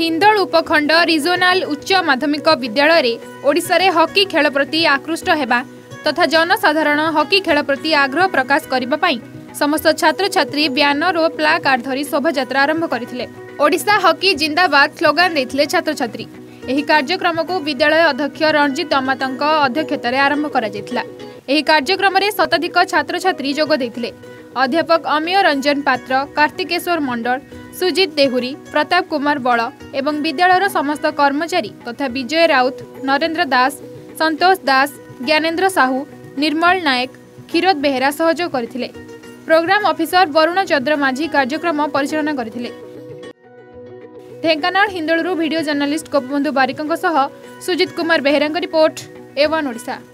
हिंदोल उपखंड रीजनल उच्च माध्यमिक विद्यालय ओडिशा हॉकी खेल प्रति आकृष्ट होगा तथा जनसाधारण हॉकी खेल प्रति आग्रह प्रकाश करने समस्त छात्र छात्री ब्यानर और प्लाकार्ड धरी शोभायात्रा आरंभ करथिले। ओडिशा हॉकी जिंदाबाद स्लोगान देथिले छात्र छात्री। एही कार्यक्रम को विद्यालय अध्यक्ष रणजीत दमात अध्यक्षतार आरंभ कर कार्यक्रम में शताधिक छात्र छात्री जोग देथिले। अध्यापक अमिय रंजन पात्र, कार्तिकेश्वर मंडल, सुजित देहूरी, प्रताप कुमार बड़ एवं विद्यालय समस्त कर्मचारी तथा विजय राउत, नरेन्द्र दास, संतोष दास, ज्ञानेन्द्र साहू, निर्मल नायक, क्षीरद बेहरा सहयोग करथिले। प्रोग्राम ऑफिसर वरूण चंद्रमाझी कार्यक्रम परिचालन करथिले। ढेंकानाल हिंदोलूर वीडियो जर्नलिस्ट गोपबंधु बारिकों सह सुजित कुमार बेहरा रिपोर्ट A1 ओडिशा।